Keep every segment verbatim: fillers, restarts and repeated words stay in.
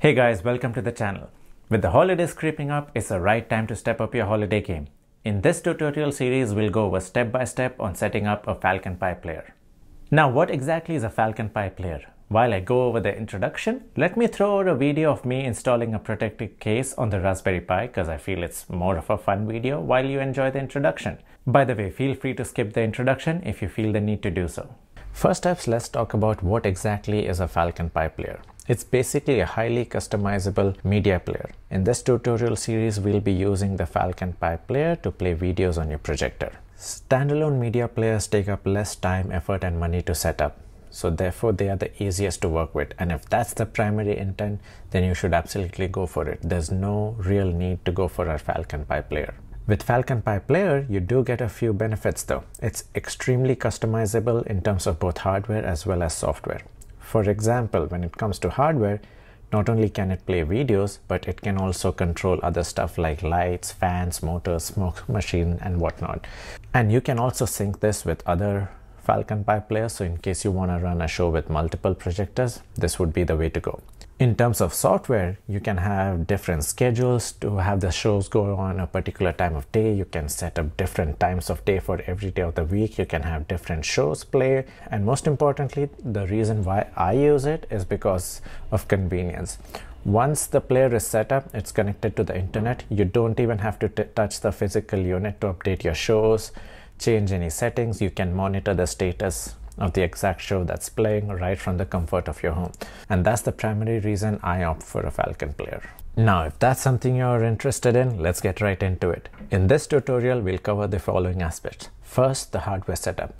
Hey guys, welcome to the channel. With the holidays creeping up, it's the right time to step up your holiday game. In this tutorial series, we'll go over step by step on setting up a Falcon Pi player. Now, what exactly is a Falcon Pi player? While I go over the introduction, let me throw out a video of me installing a protective case on the Raspberry Pi because I feel it's more of a fun video while you enjoy the introduction. By the way, feel free to skip the introduction if you feel the need to do so. First up, let's talk about what exactly is a Falcon Pi player. It's basically a highly customizable media player. In this tutorial series, we'll be using the Falcon Pi player to play videos on your projector. Standalone media players take up less time, effort, and money to set up. So therefore, they are the easiest to work with. And if that's the primary intent, then you should absolutely go for it. There's no real need to go for a Falcon Pi player. With Falcon Pi player, you do get a few benefits though. It's extremely customizable in terms of both hardware as well as software. For example, when it comes to hardware, not only can it play videos, but it can also control other stuff like lights, fans, motors, smoke machine, and whatnot. And you can also sync this with other Falcon Pi players, so in case you want to run a show with multiple projectors, this would be the way to go. In terms of software, you can have different schedules to have the shows go on a particular time of day. You can set up different times of day for every day of the week. You can have different shows play. And most importantly, the reason why I use it is because of convenience. Once the player is set up, it's connected to the internet. You don't even have to touch the physical unit to update your shows, change any settings. You can monitor the status of the exact show that's playing right from the comfort of your home. And that's the primary reason I opt for a Falcon player. Now, if that's something you're interested in, let's get right into it. In this tutorial, we'll cover the following aspects. First, the hardware setup.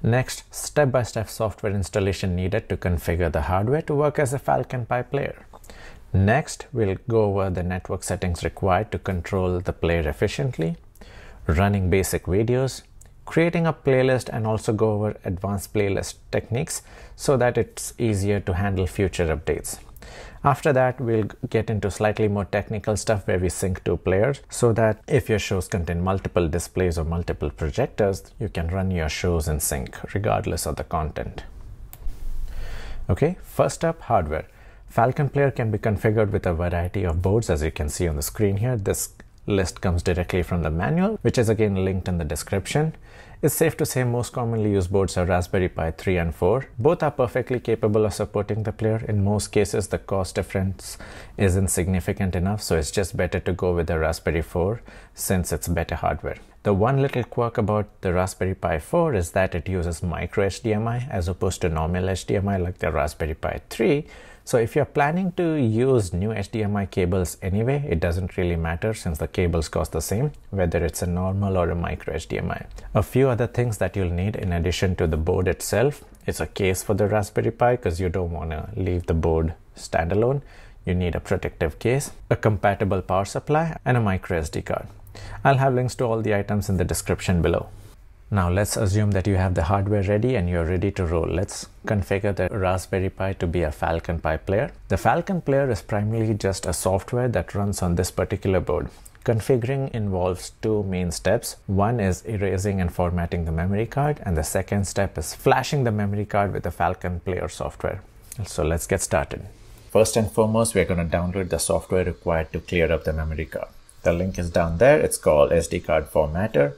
Next, step-by-step software installation needed to configure the hardware to work as a Falcon Pi player. Next, we'll go over the network settings required to control the player efficiently, running basic videos, creating a playlist, and also go over advanced playlist techniques so that it's easier to handle future updates. After that, we'll get into slightly more technical stuff where we sync two players so that if your shows contain multiple displays or multiple projectors, you can run your shows in sync regardless of the content. Okay, first up, hardware. Falcon Player can be configured with a variety of boards, as you can see on the screen here. This list comes directly from the manual, which is again linked in the description. It's safe to say most commonly used boards are Raspberry Pi three and four. Both are perfectly capable of supporting the player. In most cases, the cost difference isn't significant enough, so it's just better to go with the Raspberry four since it's better hardware. The one little quirk about the Raspberry Pi four is that it uses micro H D M I as opposed to normal H D M I like the Raspberry Pi three. So if you're planning to use new H D M I cables anyway, it doesn't really matter since the cables cost the same, whether it's a normal or a micro H D M I. A few other things that you'll need in addition to the board itself, it's a case for the Raspberry Pi because you don't want to leave the board standalone. You need a protective case, a compatible power supply, and a micro S D card. I'll have links to all the items in the description below. Now let's assume that you have the hardware ready and you're ready to roll. Let's configure the Raspberry Pi to be a Falcon Pi player. The Falcon player is primarily just a software that runs on this particular board. Configuring involves two main steps. One is erasing and formatting the memory card, and the second step is flashing the memory card with the Falcon player software. So let's get started. First and foremost, we're going to download the software required to clear up the memory card. The link is down there. It's called S D Card Formatter.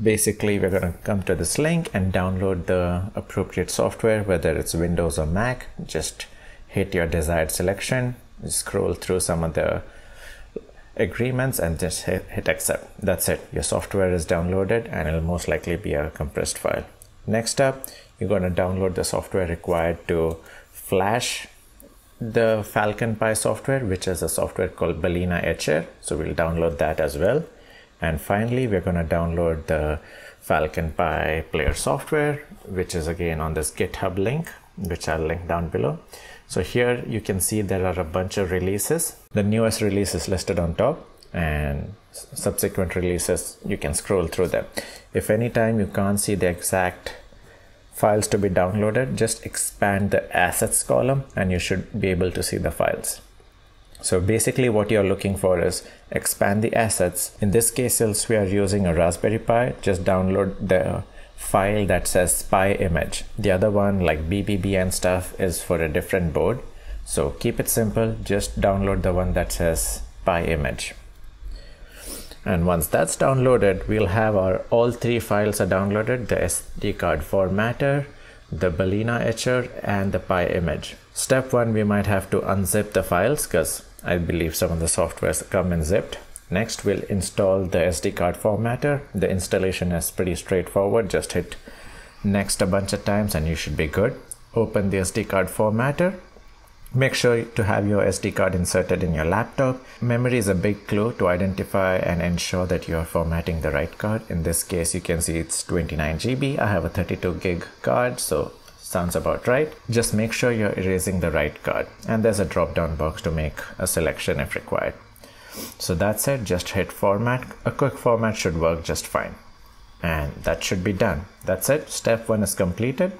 Basically, we're going to come to this link and download the appropriate software, whether it's Windows or Mac. Just hit your desired selection, scroll through some of the agreements, and just hit, hit accept. That's it. Your software is downloaded and it'll most likely be a compressed file. Next up, you're going to download the software required to flash the Falcon Pi software, which is a software called balenaEtcher. So we'll download that as well. And finally, we're going to download the Falcon Pi player software, which is again on this GitHub link, which I'll link down below. So here you can see there are a bunch of releases. The newest release is listed on top, and subsequent releases, you can scroll through them. If any time you can't see the exact files to be downloaded, just expand the assets column and you should be able to see the files. So basically what you're looking for is expand the assets. In this case, since we are using a Raspberry Pi, just download the file that says Pi Image. The other one, like B B B and stuff, is for a different board. So keep it simple, just download the one that says Pi Image. And once that's downloaded, we'll have our all three files are downloaded, the S D card formatter, the balenaEtcher, and the Pi Image. Step one, we might have to unzip the files because I believe some of the softwares come in zipped. Next, we'll install the S D card formatter. The installation is pretty straightforward. Just hit next a bunch of times and you should be good. Open the S D card formatter. Make sure to have your S D card inserted in your laptop. Memory is a big clue to identify and ensure that you are formatting the right card. In this case, you can see it's twenty-nine gigabytes. I have a thirty-two gig card, so sounds about right. Just make sure you're erasing the right card. And there's a drop-down box to make a selection if required. So that's it, just hit format. A quick format should work just fine. And that should be done. That's it, step one is completed.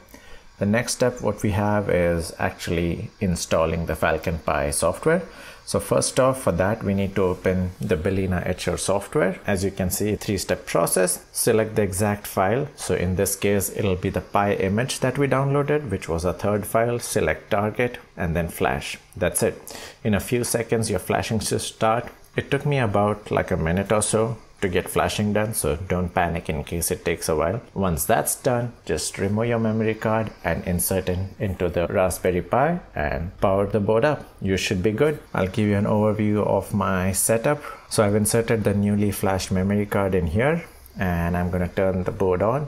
The next step what we have is actually installing the Falcon Pi software. So first off, for that we need to open the balenaEtcher software. As you can see, three-step process. Select the exact file. So in this case, it'll be the Pi image that we downloaded, which was our third file. Select target and then flash. That's it. In a few seconds, your flashing should start. It took me about like a minute or so to get flashing done, so don't panic in case it takes a while. Once that's done, just remove your memory card and insert it into the Raspberry Pi and power the board up. You should be good. I'll give you an overview of my setup. So I've inserted the newly flashed memory card in here and I'm gonna turn the board on.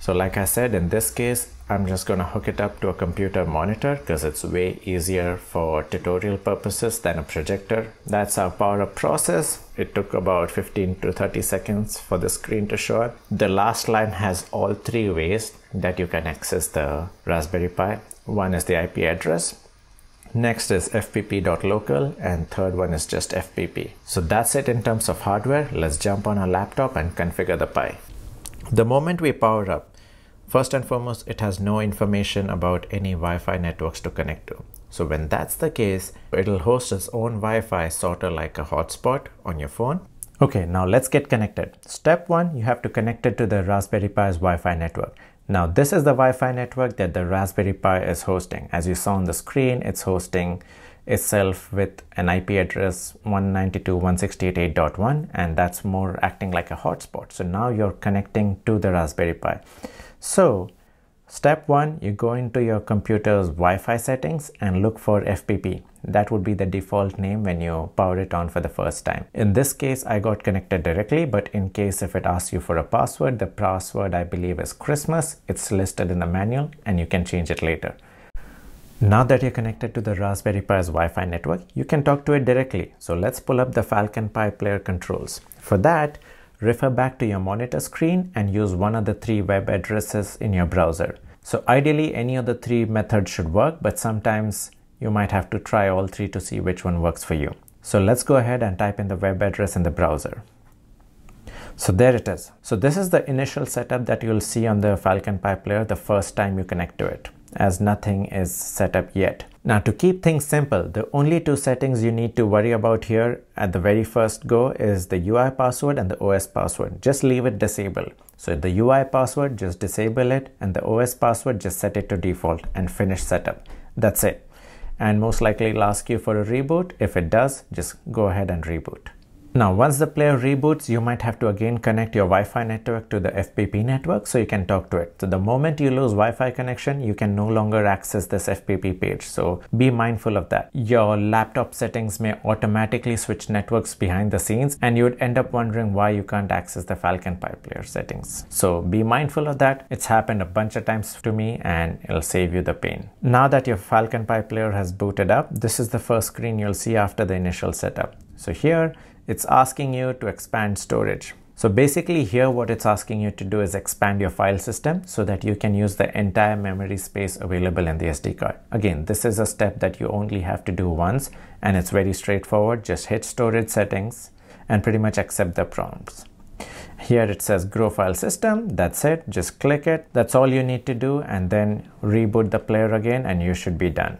So like I said, in this case, I'm just gonna hook it up to a computer monitor because it's way easier for tutorial purposes than a projector. That's our power up process. It took about fifteen to thirty seconds for the screen to show up. The last line has all three ways that you can access the Raspberry Pi. One is the I P address. Next is F P P dot local and third one is just F P P. So that's it in terms of hardware. Let's jump on our laptop and configure the Pi. The moment we power up, first and foremost, it has no information about any Wi-Fi networks to connect to. So when that's the case, it'll host its own Wi-Fi, sort of like a hotspot on your phone. Okay, now let's get connected. Step one, you have to connect it to the Raspberry Pi's Wi-Fi network. Now this is the Wi-Fi network that the Raspberry Pi is hosting. As you saw on the screen, it's hosting itself with an I P address one ninety-two dot one sixty-eight dot eight dot one, and that's more acting like a hotspot. So now you're connecting to the Raspberry Pi. So step one, you go into your computer's Wi-Fi settings and look for F P P. That would be the default name when you power it on for the first time. In this case, I got connected directly, but in case if it asks you for a password, the password I believe is Christmas. It's listed in the manual and you can change it later. Now that you're connected to the Raspberry Pi's Wi-Fi network, you can talk to it directly. So let's pull up the Falcon Pi player controls. For that, refer back to your monitor screen and use one of the three web addresses in your browser. So ideally, any of the three methods should work, but sometimes you might have to try all three to see which one works for you. So let's go ahead and type in the web address in the browser. So there it is. So this is the initial setup that you'll see on the Falcon Pi player the first time you connect to it, as nothing is set up yet. Now to keep things simple, the only two settings you need to worry about here at the very first go is the U I password and the O S password. Just leave it disabled. So the U I password, just disable it, and the O S password, just set it to default and finish setup. That's it. And most likely it'll ask you for a reboot. If it does, just go ahead and reboot. Now once the player reboots, you might have to again connect your Wi-Fi network to the F P P network so you can talk to it. So the moment you lose Wi-Fi connection, you can no longer access this F P P page, so be mindful of that. Your laptop settings may automatically switch networks behind the scenes and you would end up wondering why you can't access the Falcon Pi player settings. So be mindful of that. It's happened a bunch of times to me and it'll save you the pain. Now that your Falcon Pi player has booted up, this is the first screen you'll see after the initial setup. So here, it's asking you to expand storage. So basically here what it's asking you to do is expand your file system so that you can use the entire memory space available in the S D card. Again, this is a step that you only have to do once and it's very straightforward. Just hit storage settings and pretty much accept the prompts. Here it says grow file system. That's it. Just click it. That's all you need to do, and then reboot the player again and you should be done.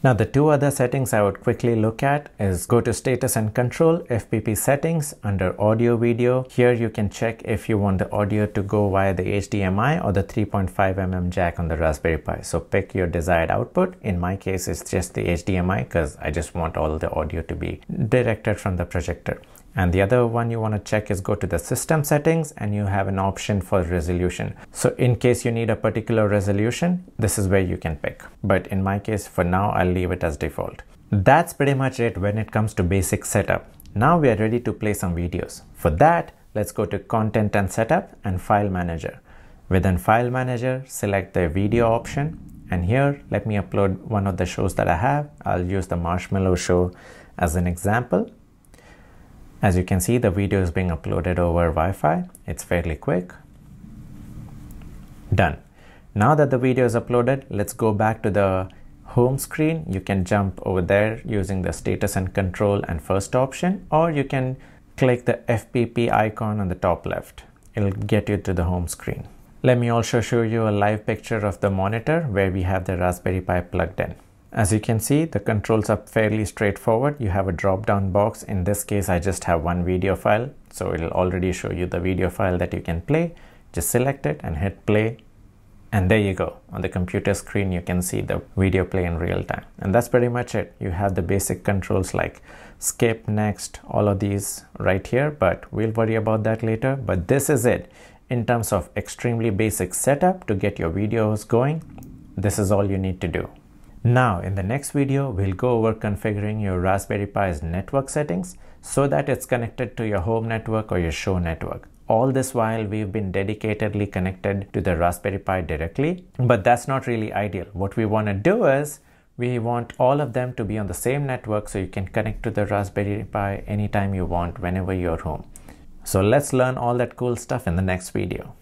Now the two other settings I would quickly look at is go to status and control, F P P settings, under audio video. Here you can check if you want the audio to go via the H D M I or the three point five millimeter jack on the Raspberry Pi. So pick your desired output. In my case it's just the H D M I because I just want all the audio to be directed from the projector. And the other one you want to check is go to the system settings and you have an option for resolution. So in case you need a particular resolution, this is where you can pick. But in my case, for now, I'll leave it as default. That's pretty much it when it comes to basic setup. Now we are ready to play some videos. For that, let's go to Content and Setup and File Manager. Within File Manager, select the video option. And here, let me upload one of the shows that I have. I'll use the Marshmallow show as an example. As you can see, the video is being uploaded over Wi-Fi. It's fairly quick. Done. Now that the video is uploaded, let's go back to the home screen. You can jump over there using the status and control and first option, or you can click the F P P icon on the top left. It'll get you to the home screen. Let me also show you a live picture of the monitor where we have the Raspberry Pi plugged in. As you can see, the controls are fairly straightforward. You have a drop-down box. In this case, I just have one video file. So it'll already show you the video file that you can play. Just select it and hit play. And there you go. On the computer screen, you can see the video play in real time. And that's pretty much it. You have the basic controls like skip, next, all of these right here. But we'll worry about that later. But this is it. In terms of extremely basic setup to get your videos going, this is all you need to do. Now, in the next video, we'll go over configuring your Raspberry Pi's network settings so that it's connected to your home network or your show network. All this while, we've been dedicatedly connected to the Raspberry Pi directly, but that's not really ideal. What we want to do is, we want all of them to be on the same network so you can connect to the Raspberry Pi anytime you want, whenever you're home. So let's learn all that cool stuff in the next video.